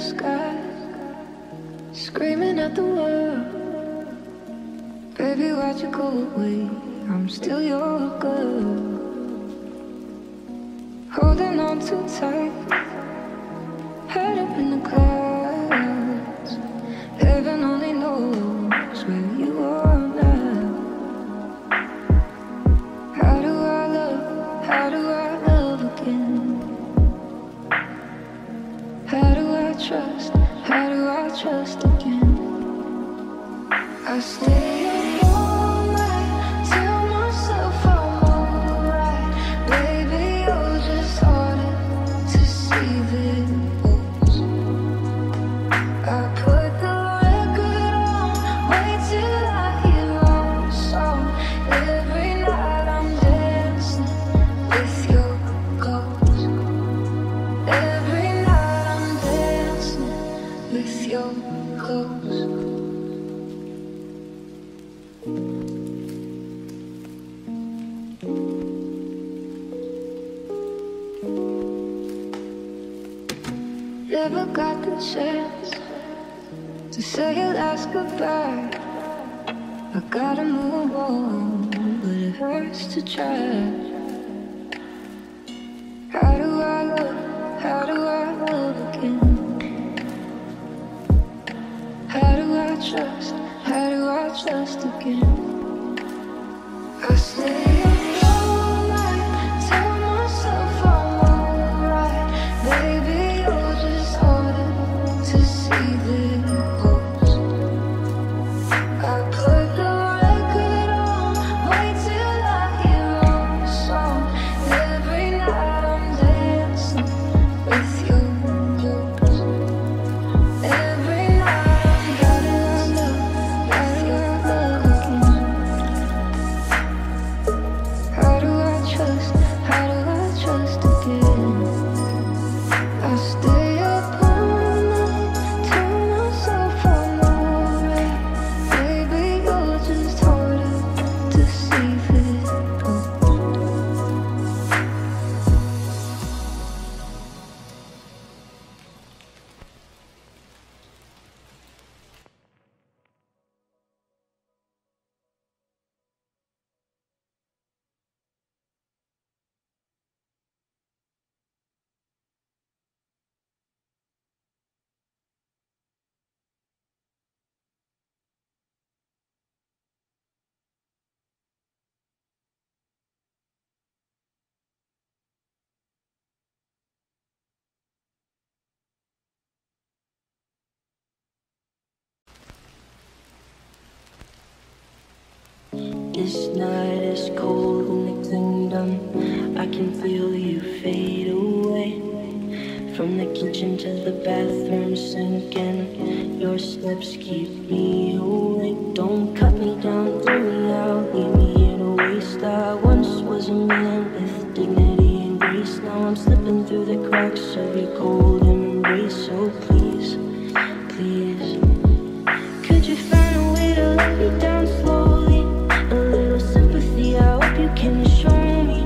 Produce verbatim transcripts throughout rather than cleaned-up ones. sky, screaming at the world. Baby, why'd you go away? I'm still your girl. Holding on too tight, head up in the clouds. Heaven only knows where you are now. How do I love, how do I love again? How do I trust, how do I trust again? I stay on your mind. Never got the chance to say your last goodbye. I gotta move on, but it hurts to try. How do I love, how do I love again? How do I trust, how do I trust again? I stay all night, tell myself I'm alright. Baby, this night is cold in the kingdom. I can feel you fade away. From the kitchen to the bathroom sink, and your steps keep me awake. Don't cut me down, throw me out, leave me here to waste. I once was a man with dignity and grace. Now I'm slipping through the cracks of your cold embrace. So please, please, could you find a way to let me down slow? Can you show me?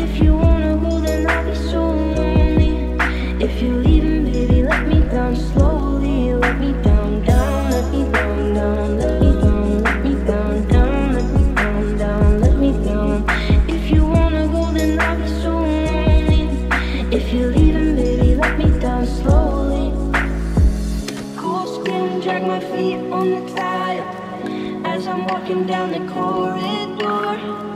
If you wanna go, then I'll be so lonely. If you're leaving, baby, let me down slowly. Let me down, down, let me down, down, let me down, let me down, down, let me down, down, let me down. If you wanna go, then I'll be so lonely. If you're leaving, baby, let me down slowly. Cool skin, drag my feet on the tile as I'm walking down the corridor.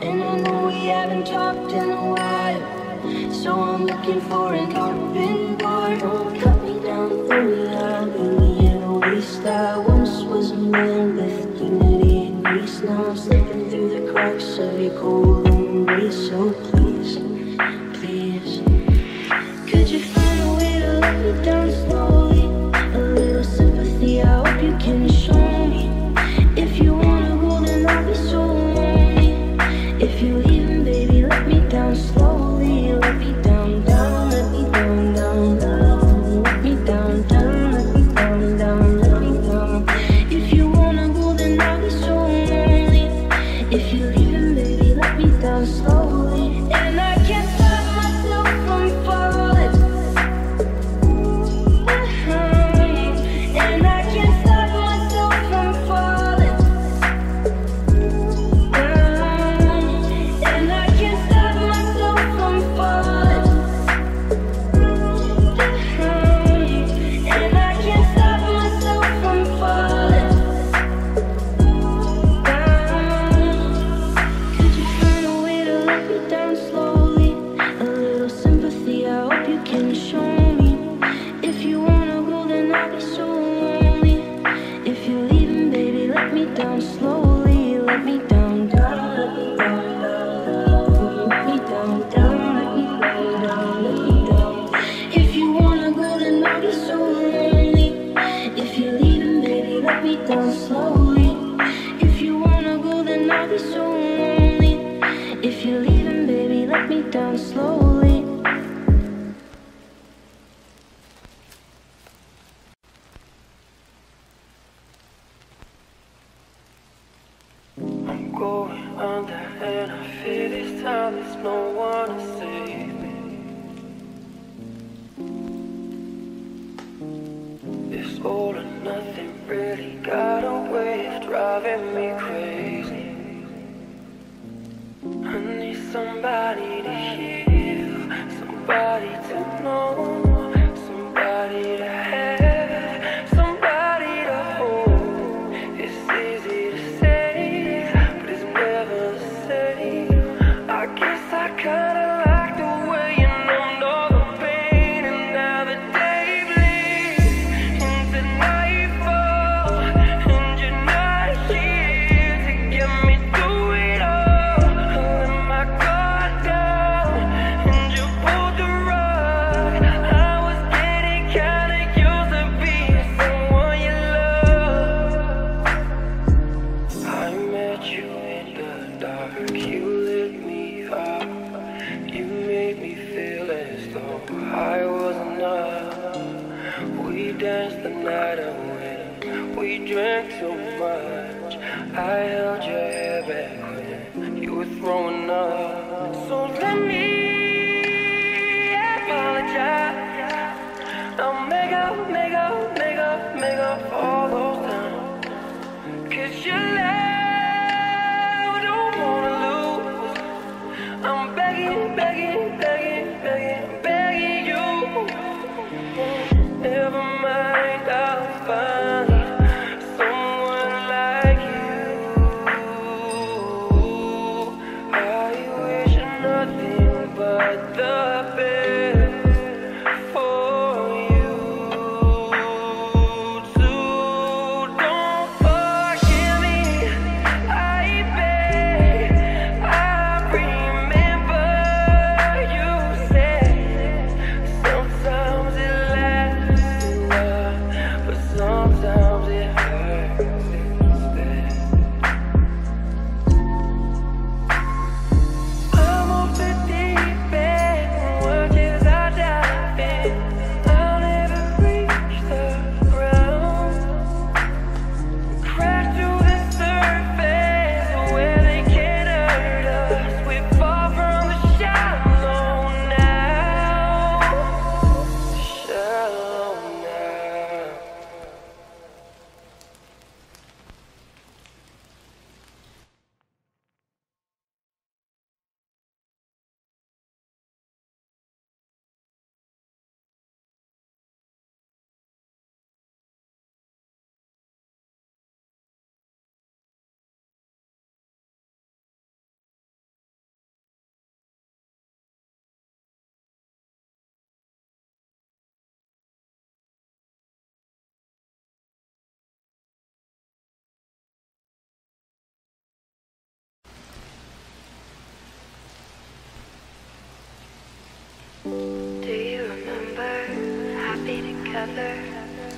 And I know we haven't talked in a while, so I'm looking for an open door. Don't cut me down, throw me out, leave me in a waste. I once was a man with dignity and grace. Now I'm slipping through the cracks of your cold embrace. So please, please, could you find a way to let me down slowly? A little sympathy, I hope you can show me. If you wanna go, then I'll be so lonely. If you're leaving, baby, let me down slowly. Let me down, down, let me down, down, down. Let me down, down, let me down, down, let me down. If you wanna go, then I'll be so lonely. If you're leaving, baby, let me down slowly. And I can't stop myself from falling.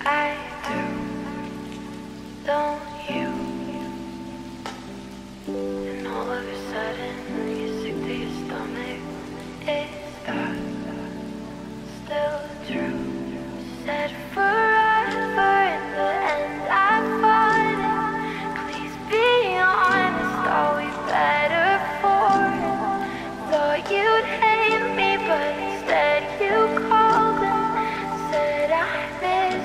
I do, don't you? And all of a sudden, you're sick to your stomach. Is that still true? You said forever in the end, I fought it. Please be honest, are we better for it? Thought you'd hate me, but instead you called. Said I miss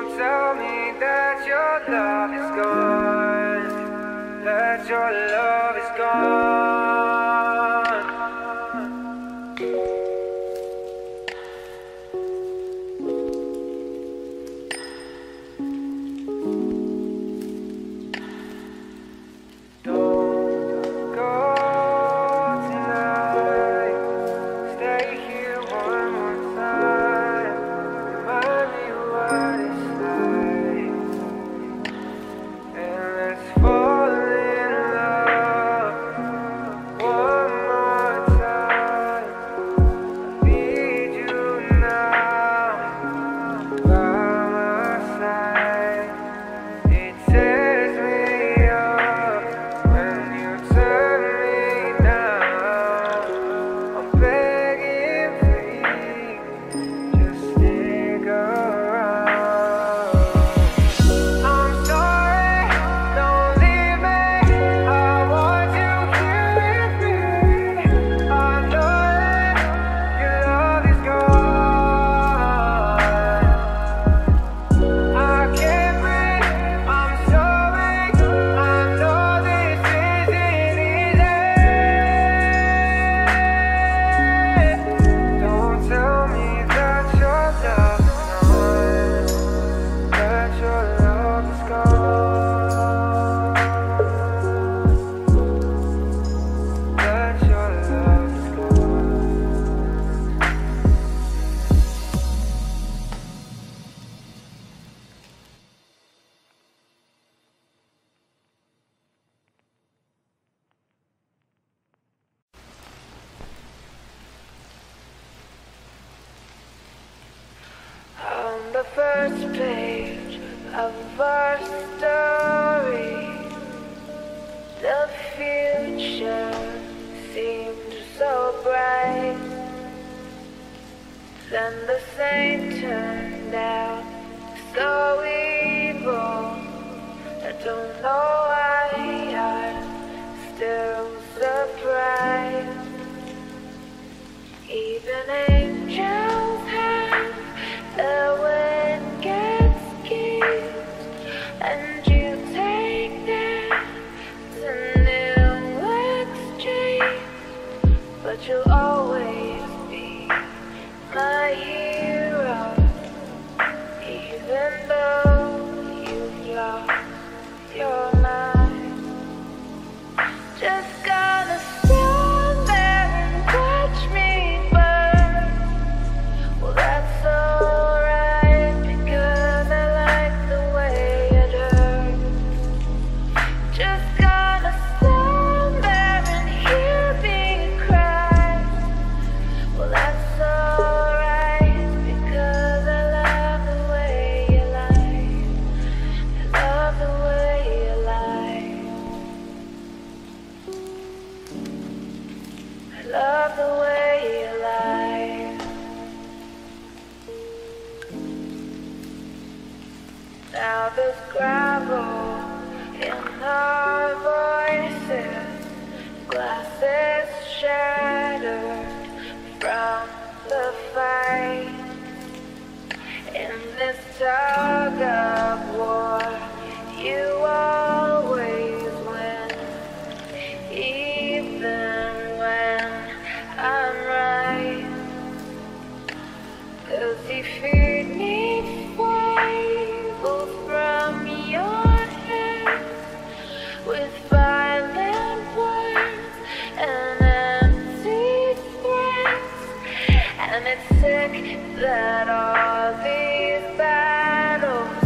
Don't tell me that your love is gone, that your love is gone. Don't go tonight, stay here one more time. The first page of our story, the future seemed so bright. Then the saint turned out so evil. I don't know why I'm still surprised. Even angels have the way. You'll always be my hero, even though you've lost your mind. Just gonna stand there and watch me burn. Well, that's alright, because I like the way it hurts. Just gonna stand now there's gravel in our voices, glasses shattered from the fight. In this tug of war, you always win, even when I'm right. 'Cause you feared me for that all these battles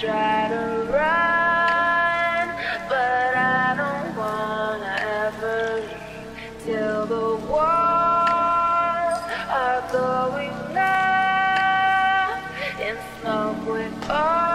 try to run, but I don't wanna ever leave till the walls are going up in smoke with all.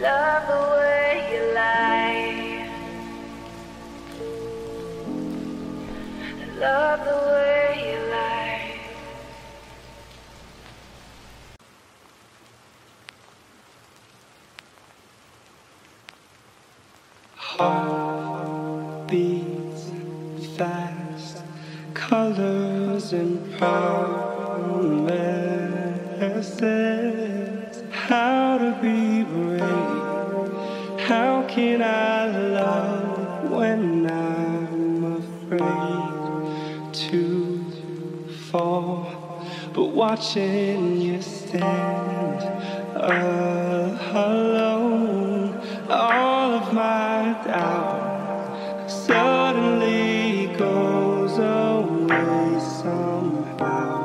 Love the way you lie. I love the way you lie. Heart beats fast, colors and promises. How to be brave. How can I love when I'm afraid to fall? But watching you stand alone, all of my doubt suddenly goes away somehow.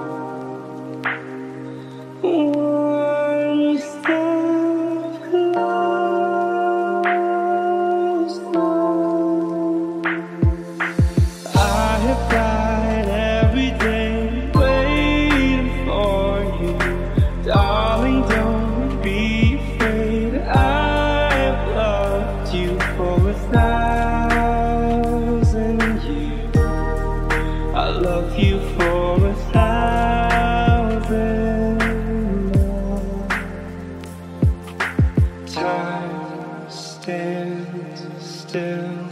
Still,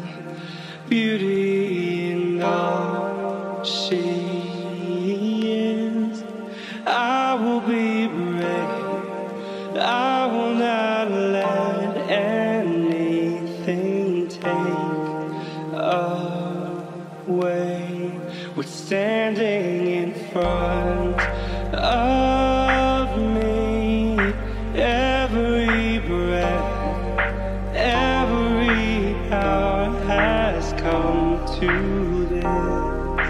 beauty in all she is. I will be brave. I will not let anything take away what's standing in front of me. Every breath, every hour has come to this.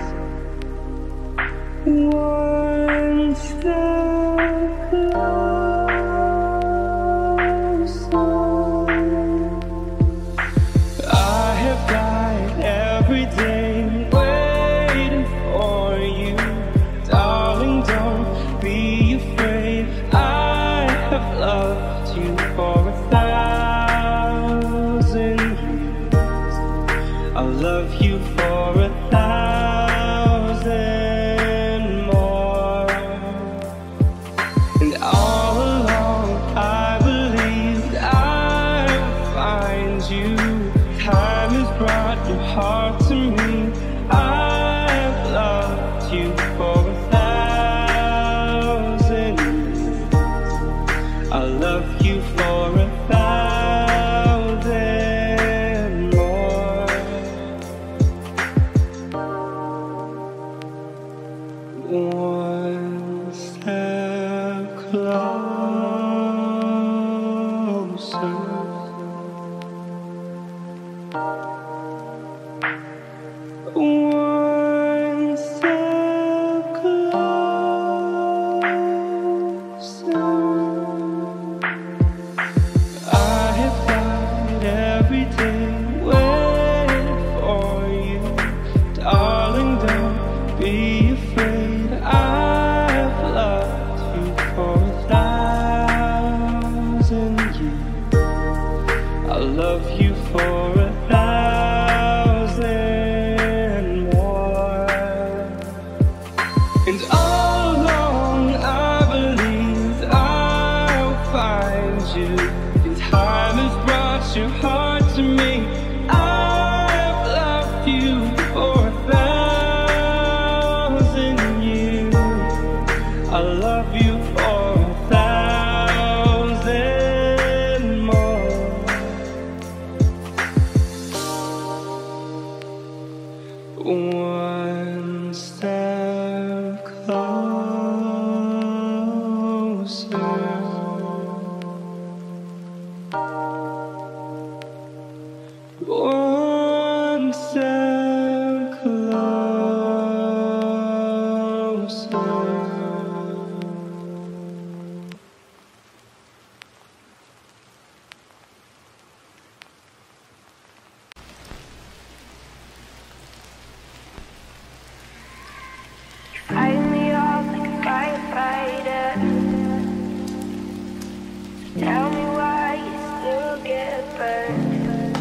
One step closer. I have died every day waiting for you, darling. Don't be afraid. I have loved you for a thousand years. I love you for a thousand more. And all along I believed I would find you. Time has brought your heart to me. I have loved you for a thousand years. I love you for a thousand. One step closer. One step closer. I have died every day waiting for you, darling. Don't be afraid. I have loved you for a thousand years. One step closer. One step closer. Tell me why you still get burned.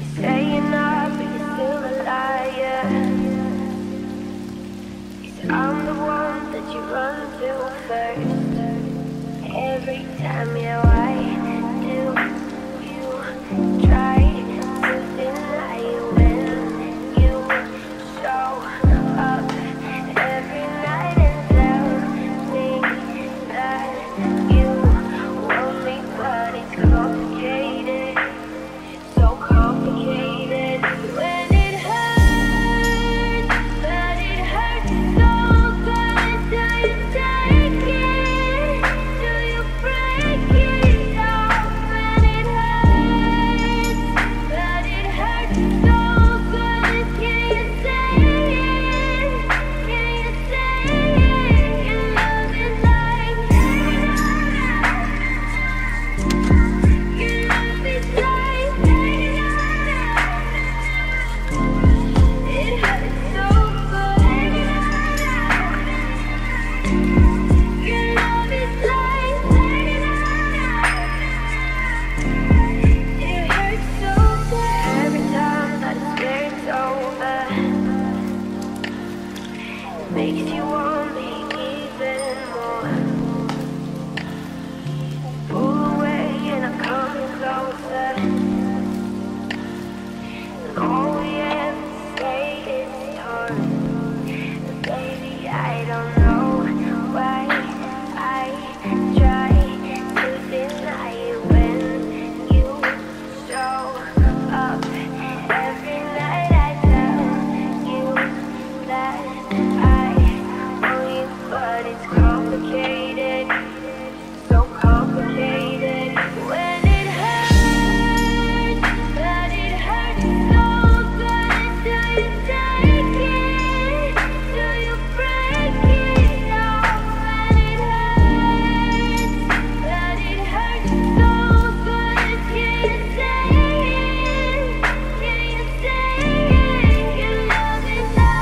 You say you're not, but you're still a liar. 'Cause I'm the one that you run to first. Every time you lie, do you try to deny you when you show up every night and tell me that you makes you want me even more. Pull away and I come closer, and all we have to say is torn. Baby, I don't know why I try to deny you when you show up every night. I tell you that but it's complicated, so complicated. When it hurts, but it hurts so good. Do you take it? Do you break it off? When it hurts, but it hurts so good. Can you say it? Can you say it? Your love is like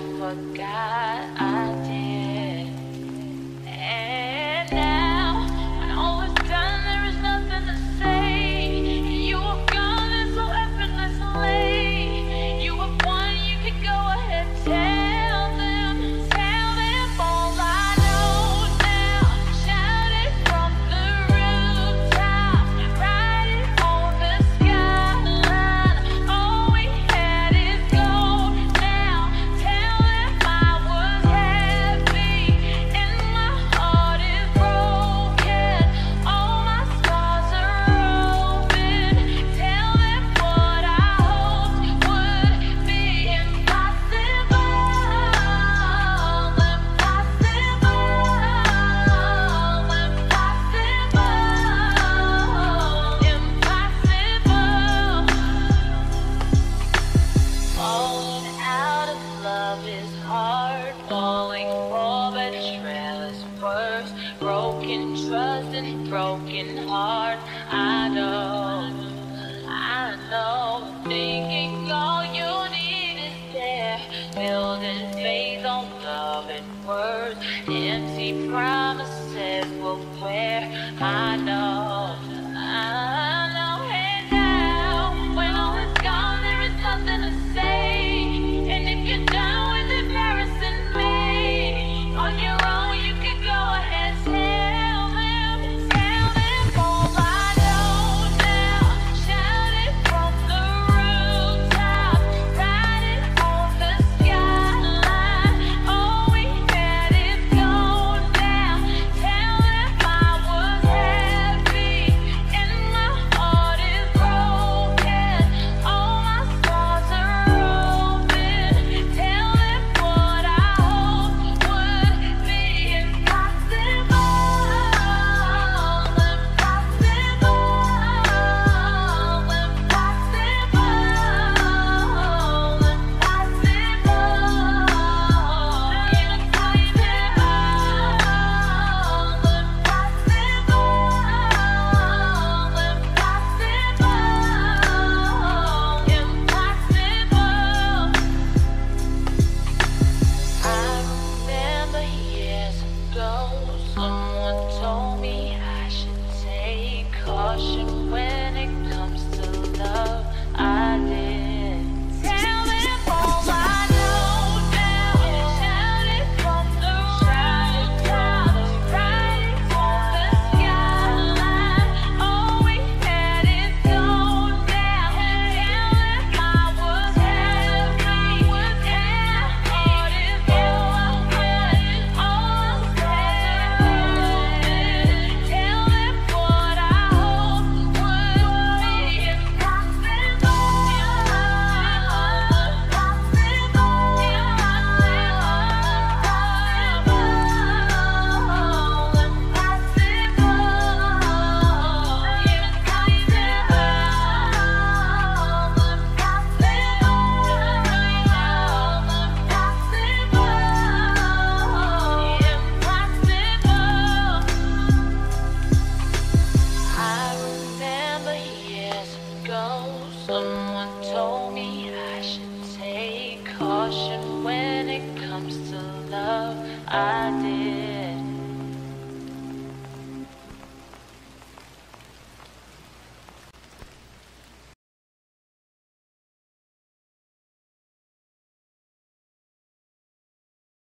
forgot I did. And now, when all is done, there is nothing to say. You were gone and so effortlessly. You were one, you could go ahead, tell them, tell them all I know now. Shout it from the rooftop, write it on the skyline. All we had is gold now. Tell them I was happy, and my heart is broken. All my scars are open. Tell them what I hoped would be impossible, impossible, impossible, impossible. Falling out of love is hard. Falling for betrayal is worse. Broken trust and broken heart. I know, I know. Thinking all you need is there. Building faith on love and words. Empty promises will wear. I know, I know. And now, when all is gone, there is nothing to say. And if you're done with embarrassing me, on your own, you could go ahead. Tell them, tell them all I know now. Shout it from the rooftop, write it on the skyline. All we had is gold now. Tell them I was happy, and my heart is broken. All my scars are open. Tell them what I hoped would be impossible, impossible, impossible, impossible, impossible, impossible. I remember years ago, someone told me I should take caution when it comes to love. I did. Tell them all I know now. Shout it from the rooftop, write it on the skyline. All we had is gold now. Tell them I was happy, and my heart is broken. All my scars are open. Tell them what I hoped would be impossible, impossible, impossible, impossible. I remember years ago, someone told me I should take caution when it comes to love. I did.